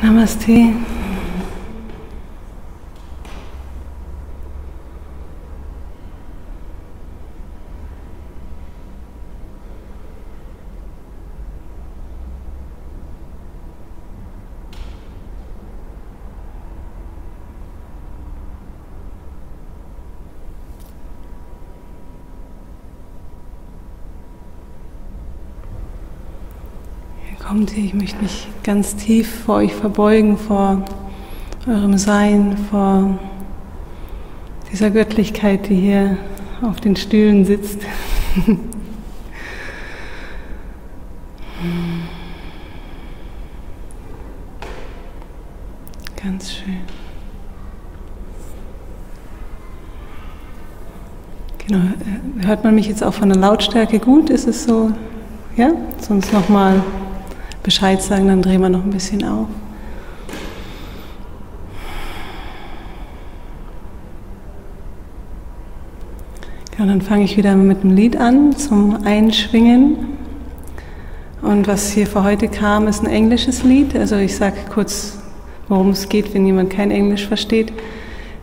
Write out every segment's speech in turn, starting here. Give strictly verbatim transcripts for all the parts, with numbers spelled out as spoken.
Namaste. Kommt hier, ich möchte mich ganz tief vor euch verbeugen, vor eurem Sein, vor dieser Göttlichkeit, die hier auf den Stühlen sitzt. Ganz schön. Genau, hört man mich jetzt auch von der Lautstärke gut? Ist es so? Ja? Sonst nochmal Bescheid sagen, dann drehen wir noch ein bisschen auf. Ja, dann fange ich wieder mit dem Lied an, zum Einschwingen. Und was hier für heute kam, ist ein englisches Lied. Also ich sage kurz, worum es geht, wenn jemand kein Englisch versteht.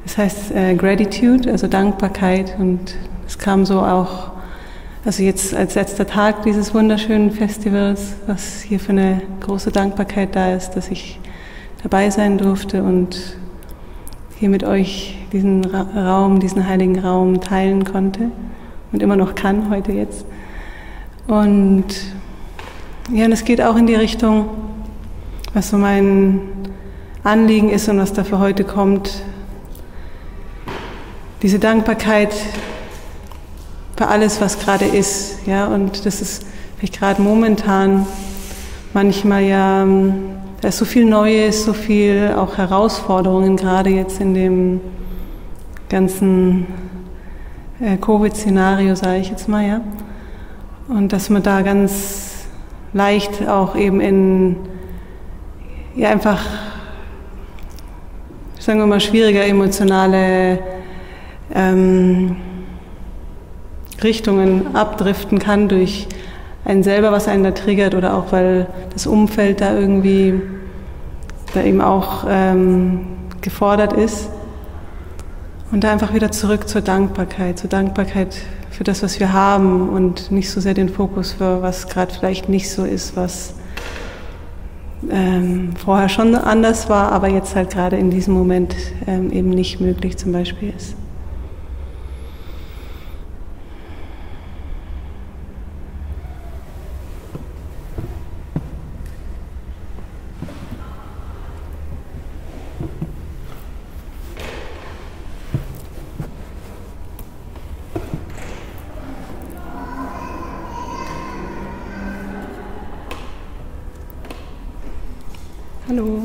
Es heißt äh, Gratitude, also Dankbarkeit. Und es kam so auch, also jetzt als letzter Tag dieses wunderschönen Festivals, was hier für eine große Dankbarkeit da ist, dass ich dabei sein durfte und hier mit euch diesen Raum, diesen heiligen Raum teilen konnte und immer noch kann, heute jetzt. Und ja, und es geht auch in die Richtung, was so mein Anliegen ist und was da für heute kommt, diese Dankbarkeit für alles, was gerade ist, ja, und das ist vielleicht gerade momentan manchmal ja, da ist so viel Neues, so viel auch Herausforderungen, gerade jetzt in dem ganzen äh, Covid-Szenario, sage ich jetzt mal, ja, und dass man da ganz leicht auch eben in, ja, einfach, sagen wir mal, schwieriger emotionale ähm, Richtungen abdriften kann durch einen selber, was einen da triggert oder auch, weil das Umfeld da irgendwie, da eben auch ähm, gefordert ist. Und da einfach wieder zurück zur Dankbarkeit, zur Dankbarkeit für das, was wir haben und nicht so sehr den Fokus für, was gerade vielleicht nicht so ist, was ähm, vorher schon anders war, aber jetzt halt gerade in diesem Moment ähm, eben nicht möglich zum Beispiel ist. Hallo.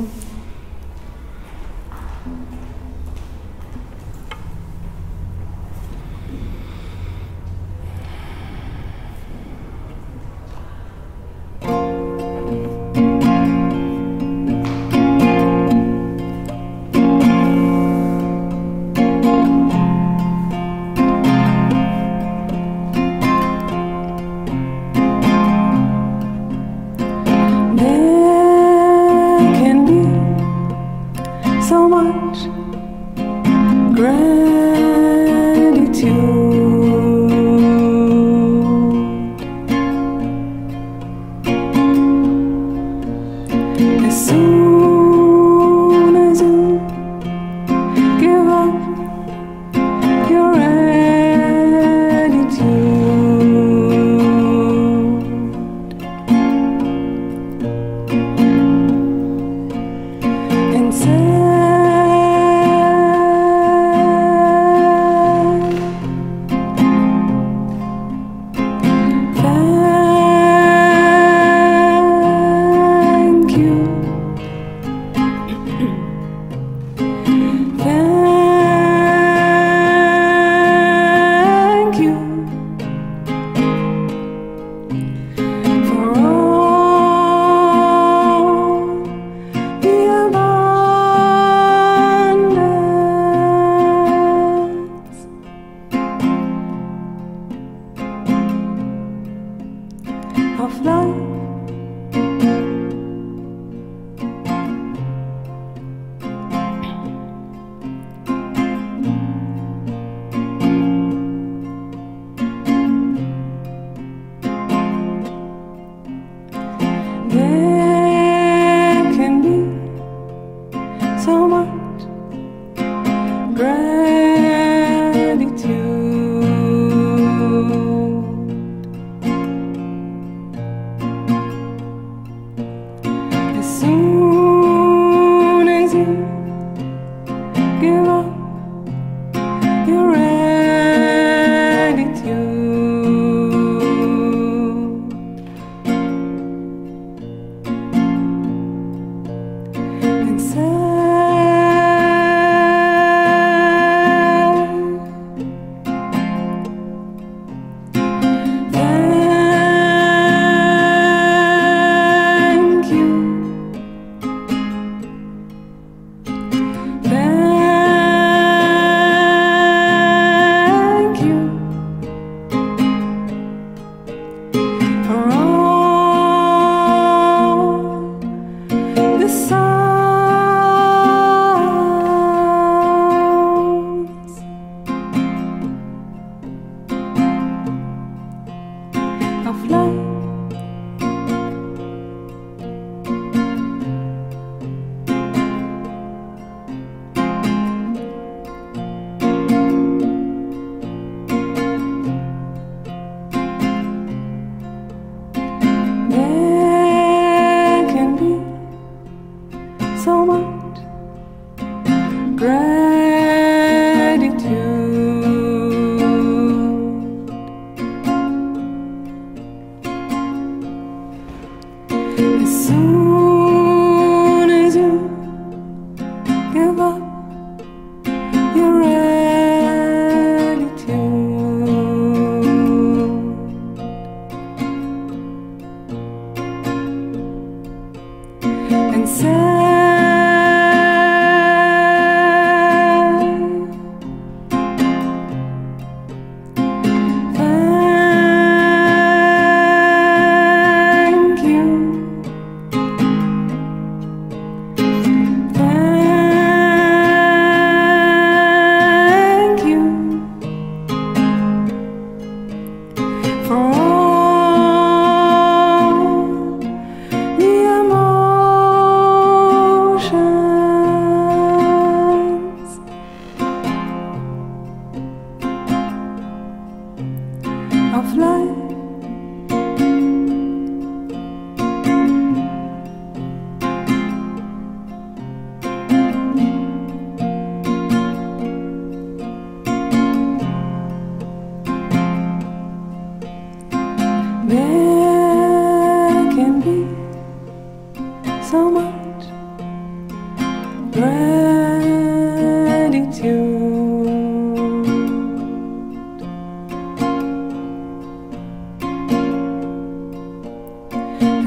Of love. As soon as you give up your attitude and say of life. There can be so much gratitude.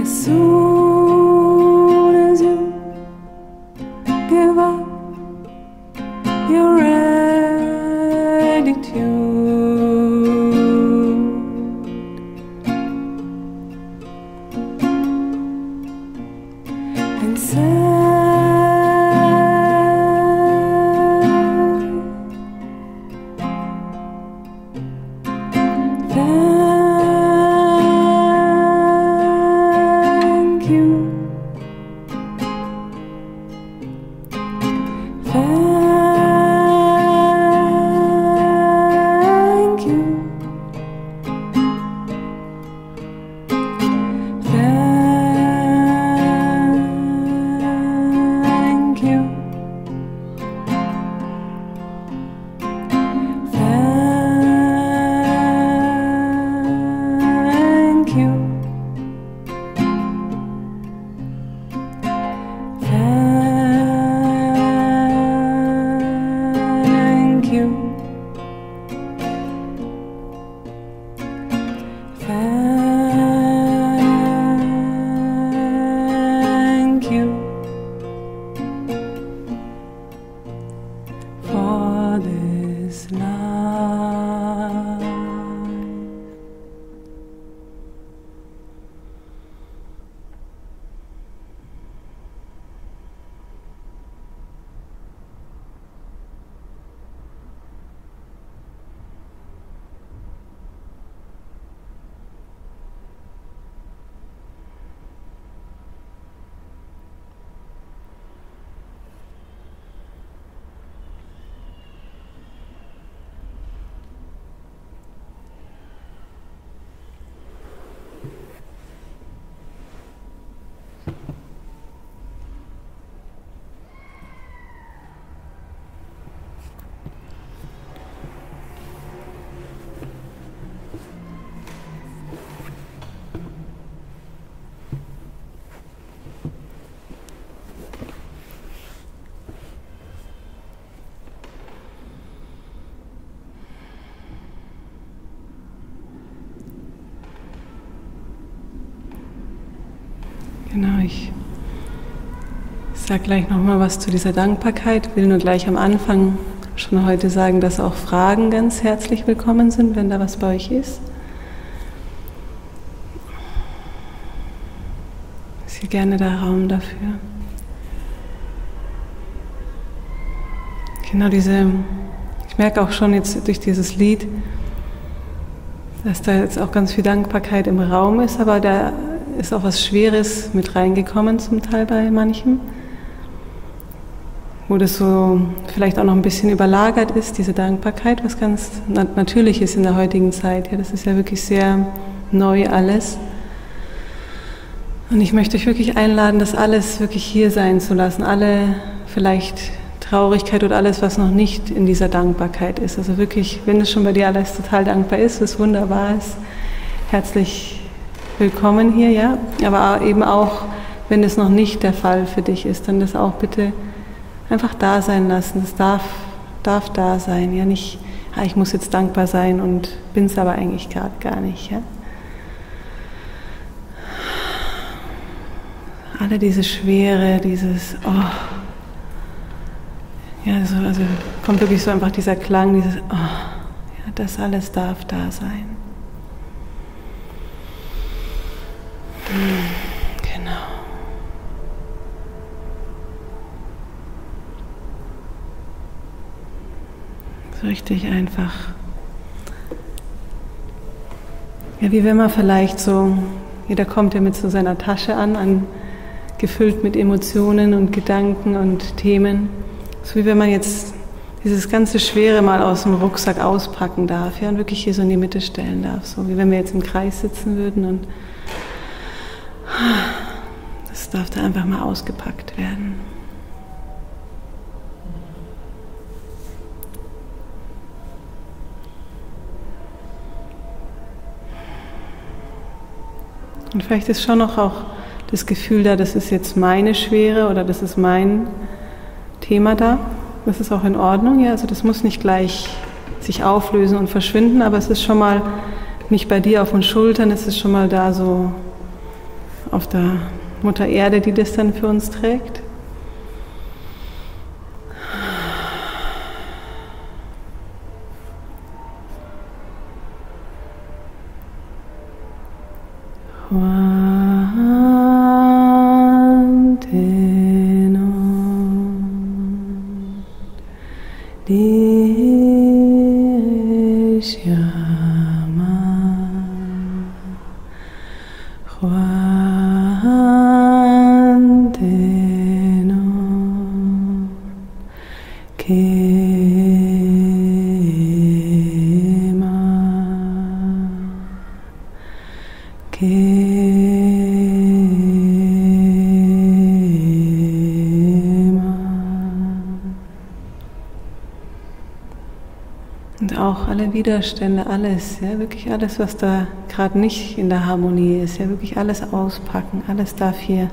As soon as you give up your attitude and say thank you for this life. Genau, ich sage gleich nochmal was zu dieser Dankbarkeit, will nur gleich am Anfang schon heute sagen, dass auch Fragen ganz herzlich willkommen sind, wenn da was bei euch ist. Ist hier gerne da Raum dafür. Genau diese, ich merke auch schon jetzt durch dieses Lied, dass da jetzt auch ganz viel Dankbarkeit im Raum ist, aber da ist auch was Schweres mit reingekommen, zum Teil bei manchen, wo das so vielleicht auch noch ein bisschen überlagert ist, diese Dankbarkeit, was ganz natürlich ist in der heutigen Zeit. Ja, das ist ja wirklich sehr neu alles. Und ich möchte euch wirklich einladen, das alles wirklich hier sein zu lassen, alle vielleicht Traurigkeit oder alles, was noch nicht in dieser Dankbarkeit ist. Also wirklich, wenn es schon bei dir alles total dankbar ist, was wunderbar ist, herzlich willkommen hier, ja, aber eben auch wenn es noch nicht der Fall für dich ist, dann das auch bitte einfach da sein lassen. Das darf, darf da sein, ja nicht, ah, ich muss jetzt dankbar sein und bin es aber eigentlich gerade gar nicht. Ja? Alle diese Schwere, dieses, oh, ja, so, also kommt wirklich so einfach dieser Klang, dieses, oh, ja, das alles darf da sein. Genau. So richtig einfach. Ja, wie wenn man vielleicht so, jeder kommt ja mit so seiner Tasche an, an gefüllt mit Emotionen und Gedanken und Themen. So wie wenn man jetzt dieses ganze Schwere mal aus dem Rucksack auspacken darf, ja, und wirklich hier so in die Mitte stellen darf. So wie wenn wir jetzt im Kreis sitzen würden und das darf da einfach mal ausgepackt werden. Und vielleicht ist schon noch auch das Gefühl da, das ist jetzt meine Schwere oder das ist mein Thema da. Das ist auch in Ordnung, ja, also das muss nicht gleich sich auflösen und verschwinden, aber es ist schon mal nicht bei dir auf den Schultern, es ist schon mal da so auf der Mutter Erde, die das dann für uns trägt. Und auch alle Widerstände, alles, ja, wirklich alles, was da gerade nicht in der Harmonie ist, ja, wirklich alles auspacken, alles darf hier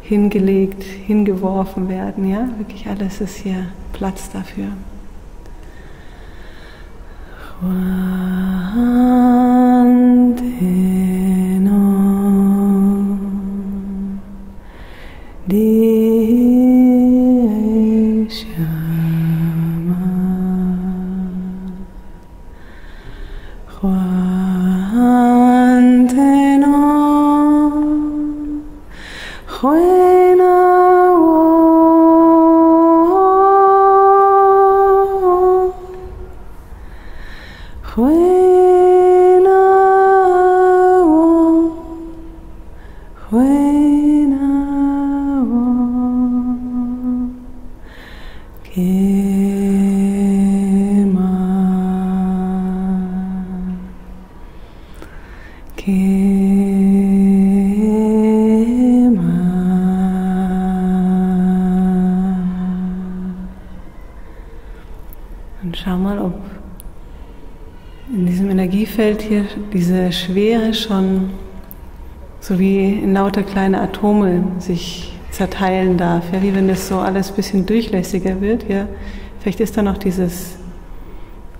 hingelegt, hingeworfen werden, ja, wirklich alles ist hier Platz dafür. Und schau mal, ob in diesem Energiefeld hier diese Schwere schon so wie in lauter kleine Atome sich zerteilen darf. Ja, wie wenn das so alles ein bisschen durchlässiger wird. Ja. Vielleicht ist da noch dieses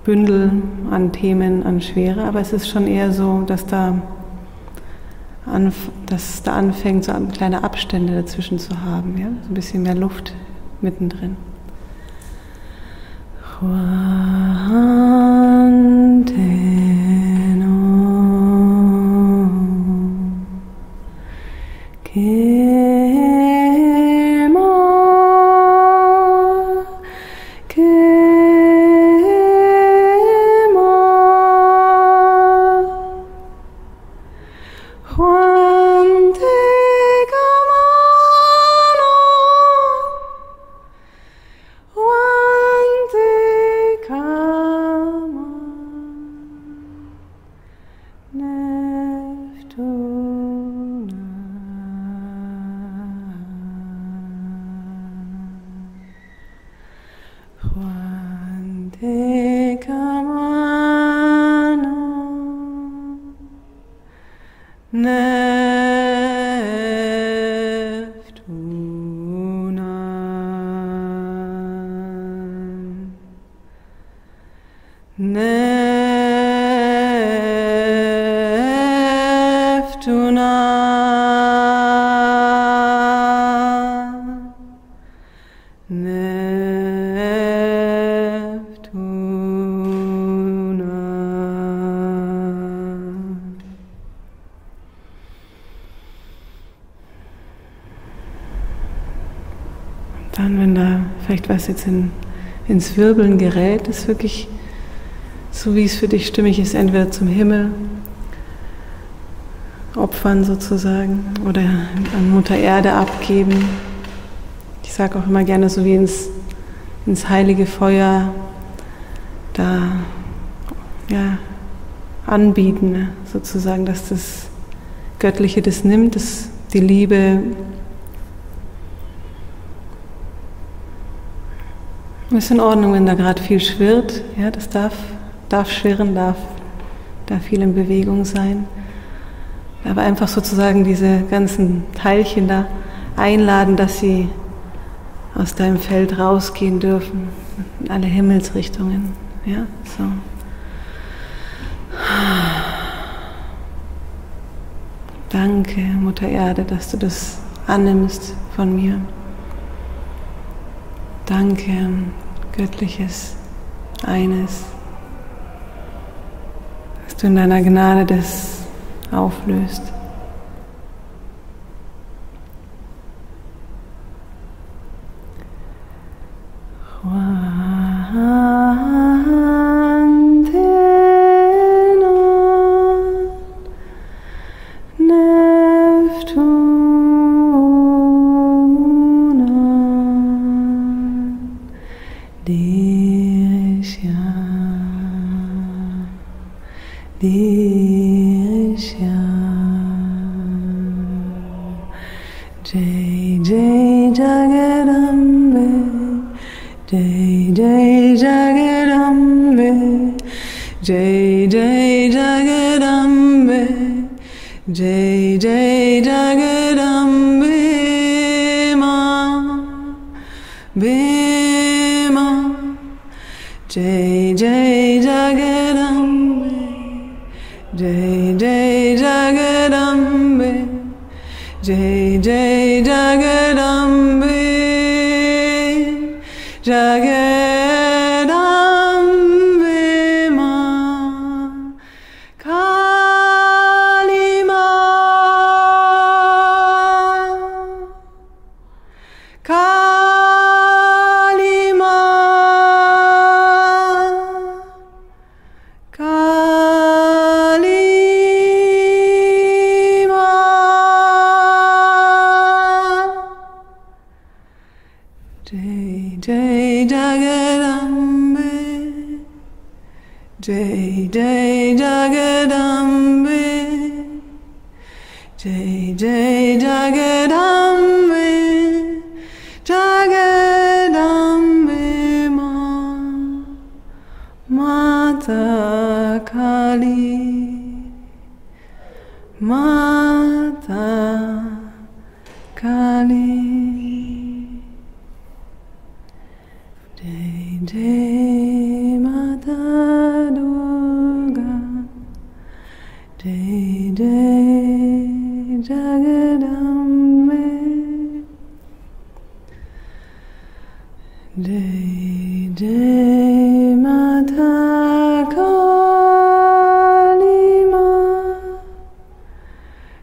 Bündel an Themen, an Schwere, aber es ist schon eher so, dass da, anf dass da anfängt, so kleine Abstände dazwischen zu haben. Ja. So ein bisschen mehr Luft mittendrin. Ne Neftuna, Neftuna. Dann, wenn da vielleicht was jetzt in, ins Wirbeln gerät, ist wirklich so wie es für dich stimmig ist, entweder zum Himmel opfern sozusagen oder an Mutter Erde abgeben. Ich sage auch immer gerne, so wie ins, ins heilige Feuer da ja, anbieten, sozusagen, dass das Göttliche das nimmt, dass die Liebe. Es ist in Ordnung, wenn da gerade viel schwirrt, ja, das darf. Darf schwirren, darf, darf viel in Bewegung sein. Aber einfach sozusagen diese ganzen Teilchen da einladen, dass sie aus deinem Feld rausgehen dürfen, in alle Himmelsrichtungen. Ja, so. Danke, Mutter Erde, dass du das annimmst von mir. Danke, göttliches Eines. Du in deiner Gnade das auflöst. Jai Jai Jagadambe, Jai Jai Jagadambe, Jai Jai Jagadambe, Jai Jai Jagadambe ma, bema, Jai Jai Jagadambe, Jai Jai Jagadambe. Jai Jai Jagadambe, Jagadambe ma, Kali ma, Kali ma, Kali. Jai Jai Jagadambe, Jai Jai Jagadambe, Jai Jai Jagadambe, Jagadambe ma, Mata Kali, Mata Kali. Jai Mata Durga, Jai Jai Jagadambe, Jai Jai Mata Kali ma,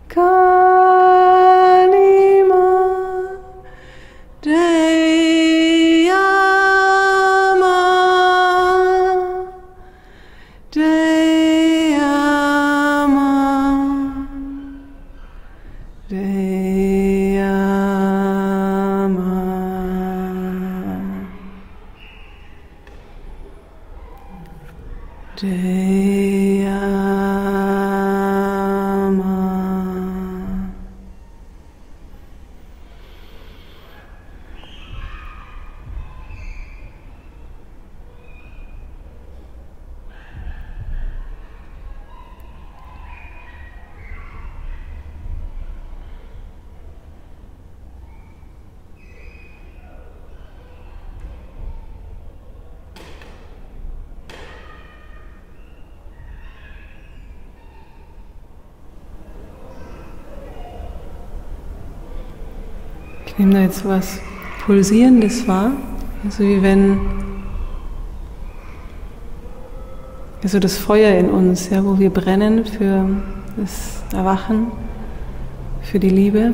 Kali ma, Jai. Jai Ama, Jai Ich nehme da jetzt was Pulsierendes wahr, also wie wenn also das Feuer in uns, ja, wo wir brennen für das Erwachen, für die Liebe.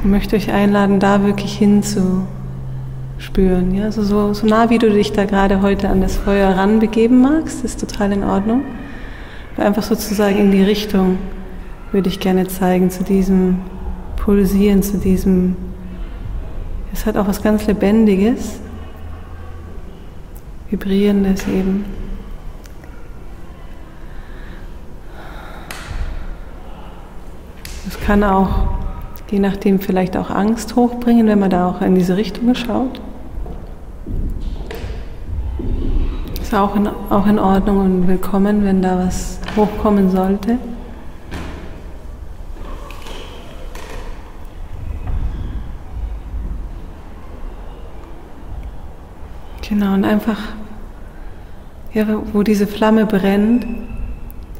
Ich möchte euch einladen, da wirklich hinzuspüren. Ja, also so, so nah, wie du dich da gerade heute an das Feuer ranbegeben magst, ist total in Ordnung. Aber einfach sozusagen in die Richtung würde ich gerne zeigen, zu diesem Pulsieren, zu diesem... Es hat auch was ganz Lebendiges, Vibrierendes eben. Es kann auch, je nachdem, vielleicht auch Angst hochbringen, wenn man da auch in diese Richtung schaut. Ist auch in, auch in Ordnung und willkommen, wenn da was hochkommen sollte. Genau, und einfach, ja, wo diese Flamme brennt,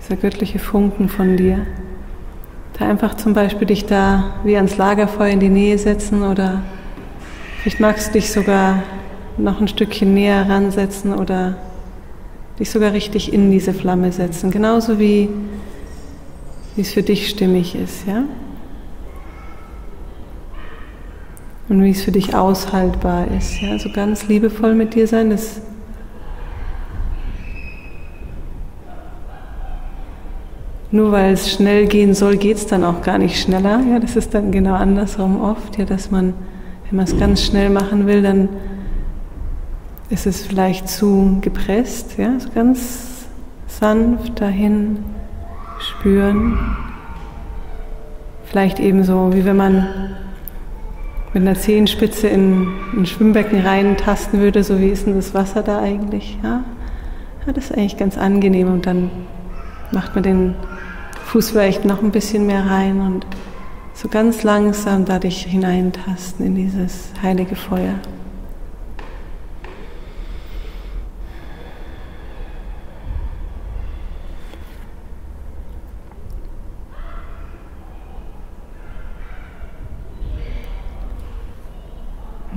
dieser göttliche Funken von dir, da einfach zum Beispiel dich da wie ans Lagerfeuer in die Nähe setzen oder vielleicht magst du dich sogar noch ein Stückchen näher ransetzen oder dich sogar richtig in diese Flamme setzen, genauso wie, wie es für dich stimmig ist, ja? Und wie es für dich aushaltbar ist. Ja? Also ganz liebevoll mit dir sein. Das nur weil es schnell gehen soll, geht es dann auch gar nicht schneller. Ja? Das ist dann genau andersrum oft, ja? Dass man, wenn man es ganz schnell machen will, dann ist es vielleicht zu gepresst. Ja? Also ganz sanft dahin spüren. Vielleicht eben so, wie wenn man mit einer Zehenspitze in ein Schwimmbecken reintasten würde, so wie ist denn das Wasser da eigentlich? Ja? Ja, das ist eigentlich ganz angenehm und dann macht man den Fuß vielleicht noch ein bisschen mehr rein und so ganz langsam da dich hineintasten in dieses heilige Feuer.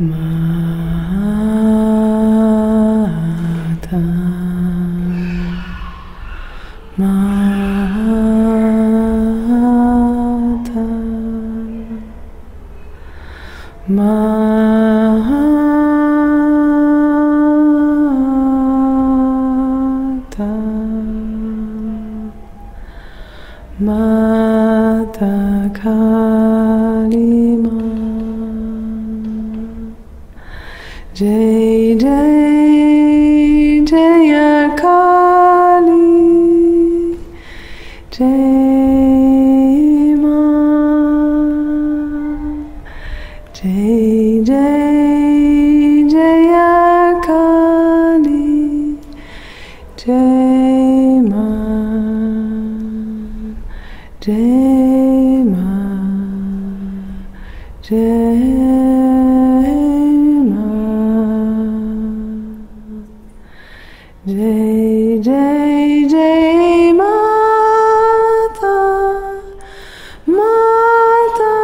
Mata, Mata, Mata, Mata Kalima. Jai Jai Jaya Kali, Jai Ma. Jai Jai Jaya Kali, Jai Ma. Jai Ma. Jai. Jai Jai Jai Mata, Mata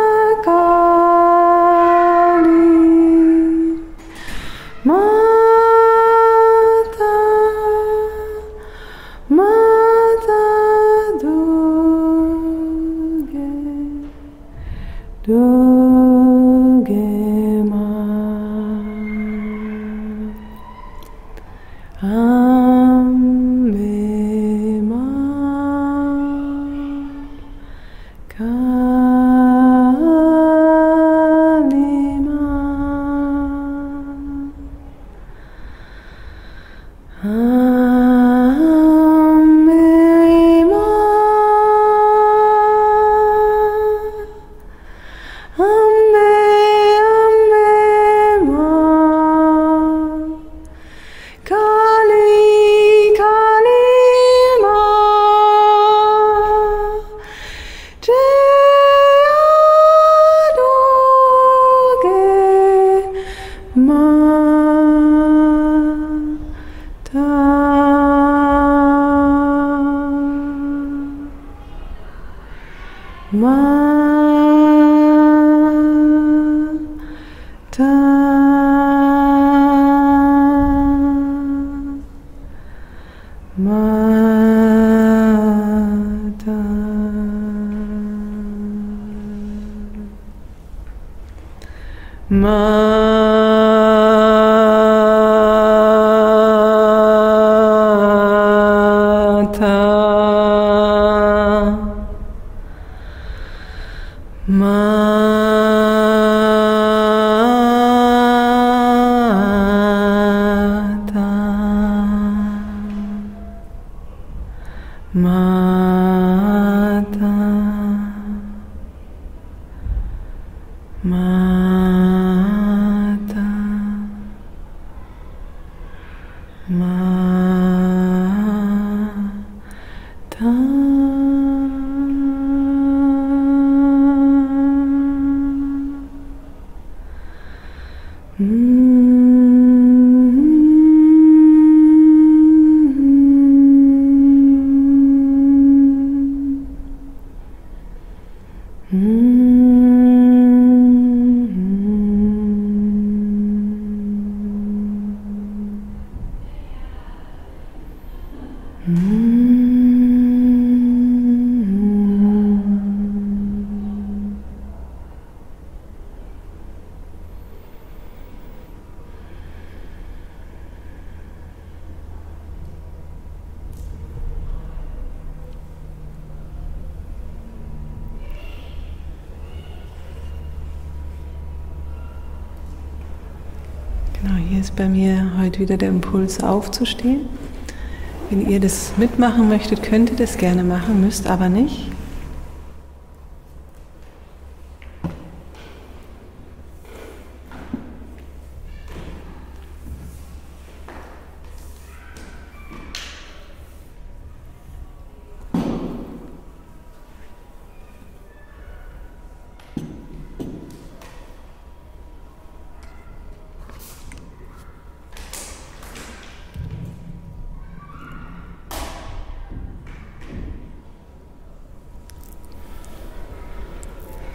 Kali, Mata, Mata Durge, Durge Ma. Ma Mata, Mata, Mata, Mata. Hier ist bei mir heute wieder der Impuls aufzustehen. Wenn ihr das mitmachen möchtet, könnt ihr das gerne machen, müsst aber nicht.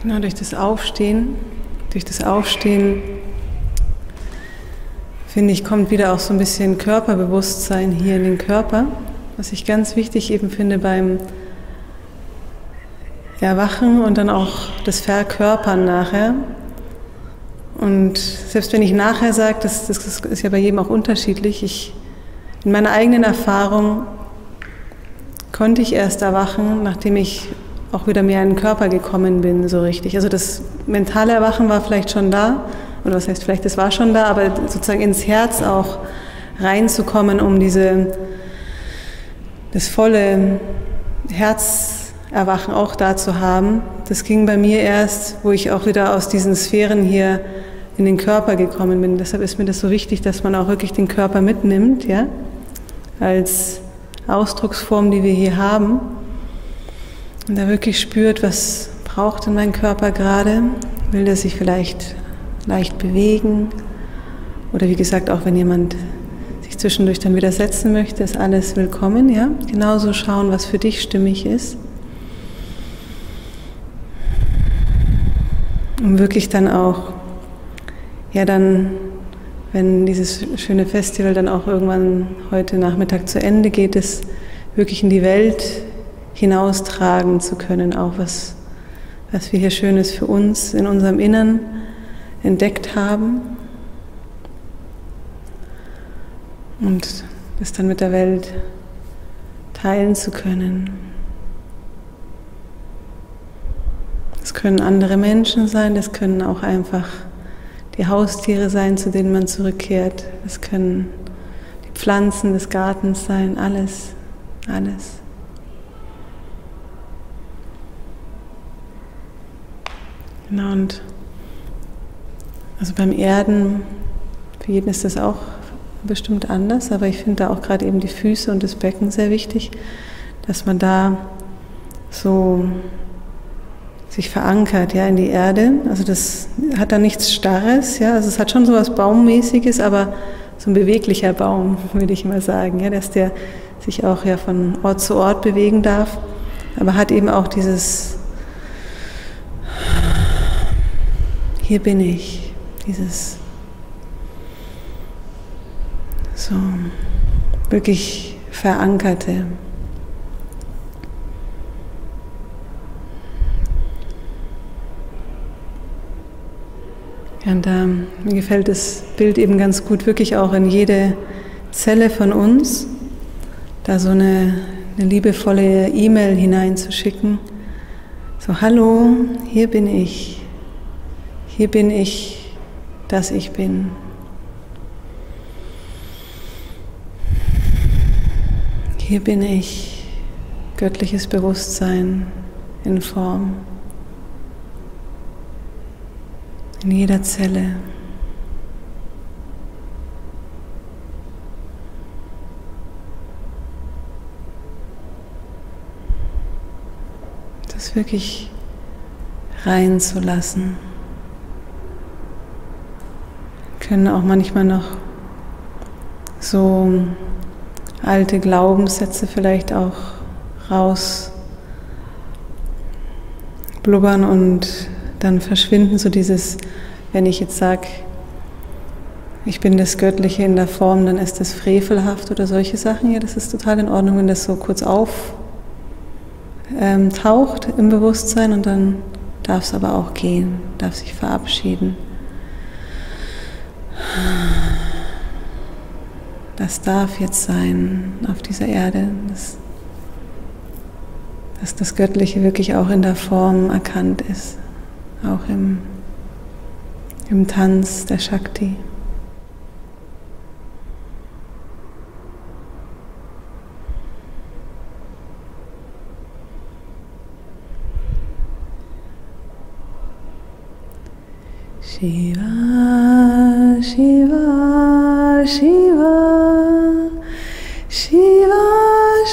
Genau, durch das Aufstehen, durch das Aufstehen, finde ich, kommt wieder auch so ein bisschen Körperbewusstsein hier in den Körper, was ich ganz wichtig eben finde beim Erwachen und dann auch das Verkörpern nachher. Und selbst wenn ich nachher sage, das, das ist ja bei jedem auch unterschiedlich, ich, in meiner eigenen Erfahrung konnte ich erst erwachen, nachdem ich auch wieder mehr in den Körper gekommen bin, so richtig. Also das mentale Erwachen war vielleicht schon da, oder was heißt vielleicht, es war schon da, aber sozusagen ins Herz auch reinzukommen, um diese, das volle Herzerwachen auch da zu haben, das ging bei mir erst, wo ich auch wieder aus diesen Sphären hier in den Körper gekommen bin. Deshalb ist mir das so wichtig, dass man auch wirklich den Körper mitnimmt, ja, als Ausdrucksform, die wir hier haben. Und da wirklich spürt, was braucht denn mein Körper gerade? Will der sich vielleicht leicht bewegen? Oder wie gesagt, auch wenn jemand sich zwischendurch dann wieder setzen möchte, ist alles willkommen, ja? Genauso schauen, was für dich stimmig ist. Um wirklich dann auch, ja dann, wenn dieses schöne Festival dann auch irgendwann heute Nachmittag zu Ende geht, es wirklich in die Welt hinaustragen zu können, auch was, was wir hier Schönes für uns in unserem Innern entdeckt haben und das dann mit der Welt teilen zu können. Das können andere Menschen sein, das können auch einfach die Haustiere sein, zu denen man zurückkehrt, das können die Pflanzen des Gartens sein, alles, alles. Genau, und also beim Erden, für jeden ist das auch bestimmt anders, aber ich finde da auch gerade eben die Füße und das Becken sehr wichtig, dass man da so sich verankert, ja, in die Erde. Also das hat da nichts Starres, ja, also es hat schon so was Baummäßiges, aber so ein beweglicher Baum, würde ich mal sagen, ja, dass der sich auch ja von Ort zu Ort bewegen darf, aber hat eben auch dieses Hier bin ich, dieses so wirklich Verankerte. Ja, und ähm, mir gefällt das Bild eben ganz gut, wirklich auch in jede Zelle von uns, da so eine, eine liebevolle E-Mail hineinzuschicken. So, hallo, hier bin ich, hier bin ich, dass ich bin. Hier bin ich, göttliches Bewusstsein in Form, in jeder Zelle. Das wirklich reinzulassen. Wir können auch manchmal noch so alte Glaubenssätze vielleicht auch rausblubbern und dann verschwinden so dieses, wenn ich jetzt sage, ich bin das Göttliche in der Form, dann ist das frevelhaft oder solche Sachen. Ja, das ist total in Ordnung, wenn das so kurz auftaucht im Bewusstsein und dann darf es aber auch gehen, darf sich verabschieden. Das darf jetzt sein auf dieser Erde, dass, dass das Göttliche wirklich auch in der Form erkannt ist. Auch im, im Tanz der Shakti. Shiva, Shiva, Shiva, Shiva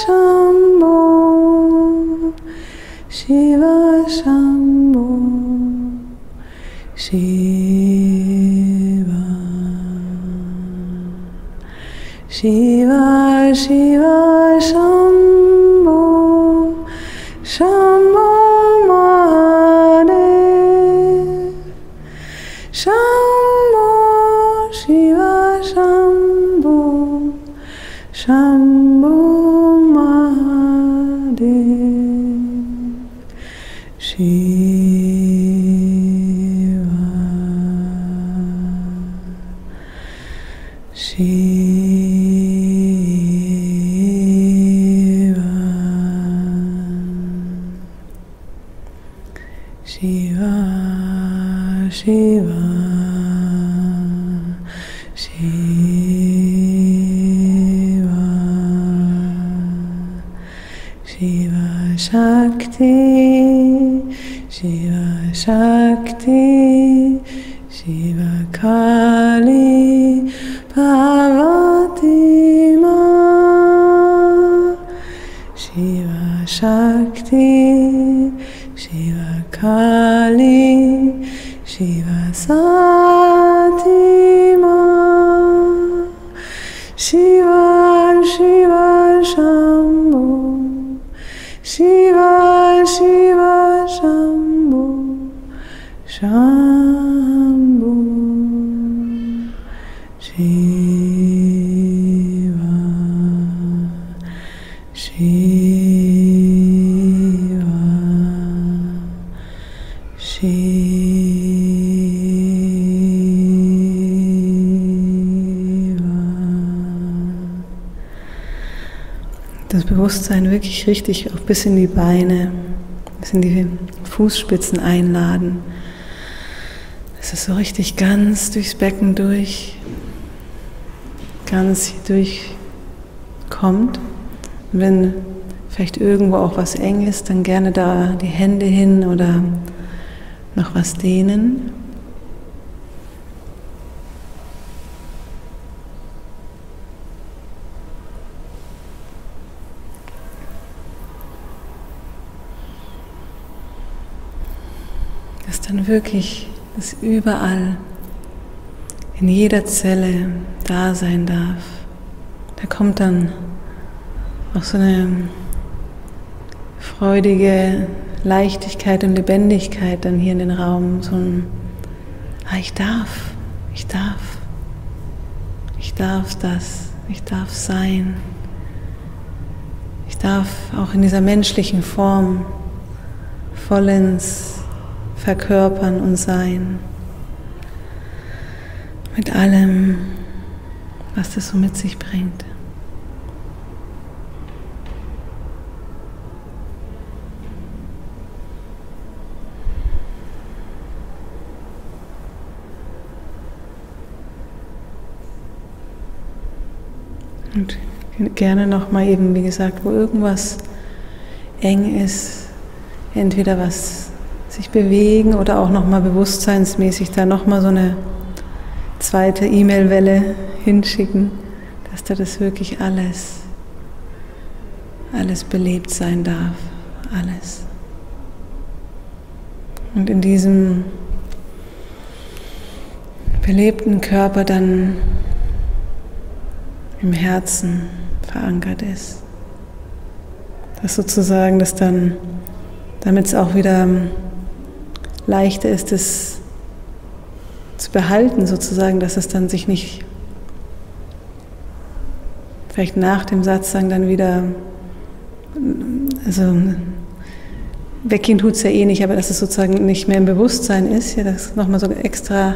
Shambho, Shiva Shambho. Shiva, Shiva, Shiva, Shambho, Shambho Mahadev, Shambho, Shiva, Shambho, Shambho Mahadev, Shiva. Shiva, Shiva, Shiva, Shiva Shakti, Shiva Shakti, Shiva Kali, Parvati Ma, Shiva Shakti, Shiva Kali, Shiva Sati Ma, Shiva, Shiva Shambho, Shiva, Shiva Shambho, Shambho, Shiva, Shiva. Das Bewusstsein wirklich richtig auch bis in die Beine, bis in die Fußspitzen einladen. Es ist so richtig ganz durchs Becken durch, ganz durchkommt. Und wenn vielleicht irgendwo auch was eng ist, dann gerne da die Hände hin oder noch was dehnen. Dass dann wirklich das überall, in jeder Zelle da sein darf. Da kommt dann auch so eine freudige Leichtigkeit und Lebendigkeit dann hier in den Raum, so ein, ah, ich darf, ich darf, ich darf das, ich darf sein, ich darf auch in dieser menschlichen Form vollends verkörpern und sein. mit allem, was das so mit sich bringt. Und gerne nochmal eben, wie gesagt, wo irgendwas eng ist, entweder was sich bewegen oder auch nochmal bewusstseinsmäßig da nochmal so eine zweite E-Mail-Welle hinschicken, dass da das wirklich alles, alles belebt sein darf, alles. Und in diesem belebten Körper dann im Herzen verankert ist. Dass sozusagen das dann, damit es auch wieder leichter ist, es zu behalten sozusagen, dass es dann sich nicht, vielleicht nach dem Satz sagen dann wieder, also weggehen tut es ja eh nicht, aber dass es sozusagen nicht mehr im Bewusstsein ist, ja, dass nochmal so extra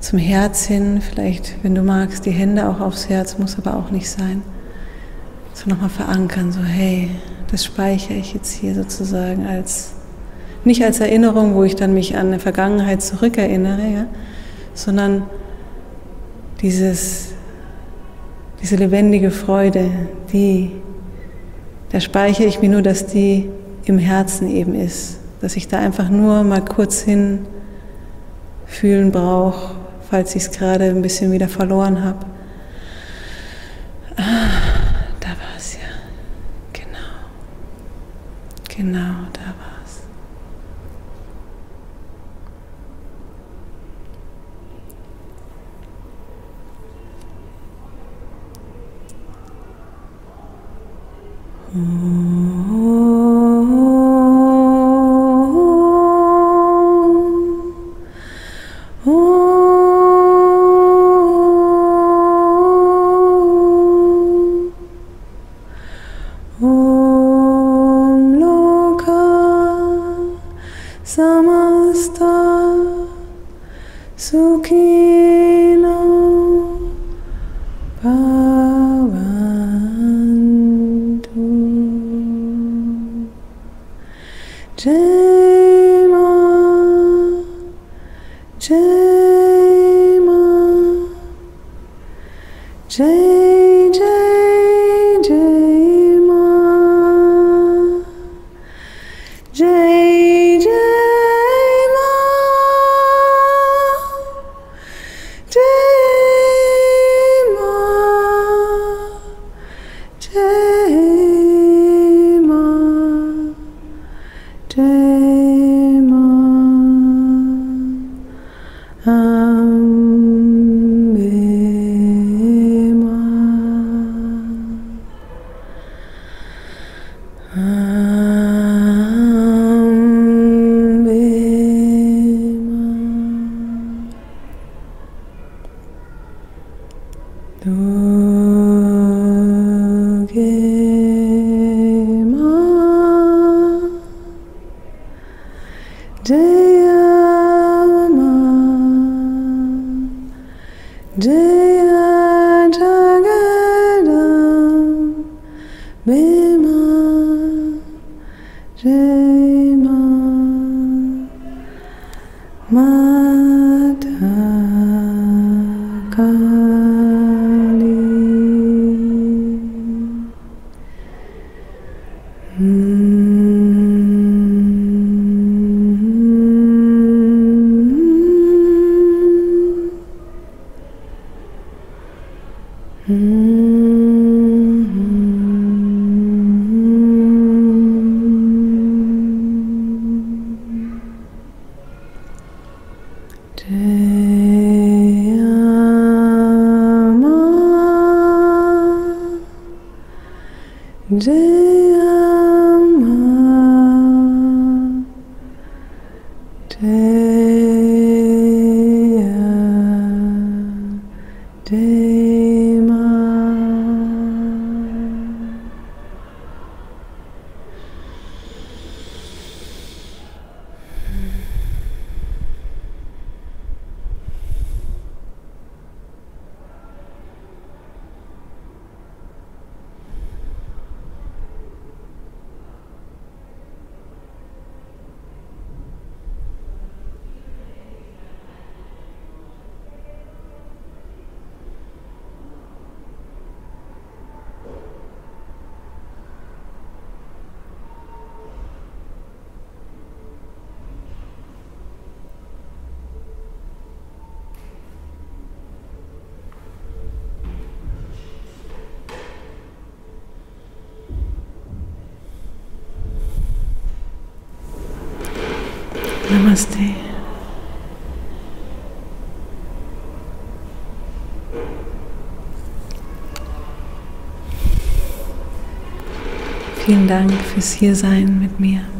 zum Herz hin, vielleicht, wenn du magst, die Hände auch aufs Herz, muss aber auch nicht sein. So nochmal verankern, so hey, das speichere ich jetzt hier sozusagen als, nicht als Erinnerung, wo ich dann mich an eine Vergangenheit zurückerinnere, ja, sondern dieses, diese lebendige Freude, die, da speichere ich mir nur, dass die im Herzen eben ist, dass ich da einfach nur mal kurz hin fühlen brauche, falls ich es gerade ein bisschen wieder verloren habe. Ah, da war es ja. Genau. Genau, da war es. Oh. Mm-hmm. Namaste. Vielen Dank fürs Hiersein mit mir.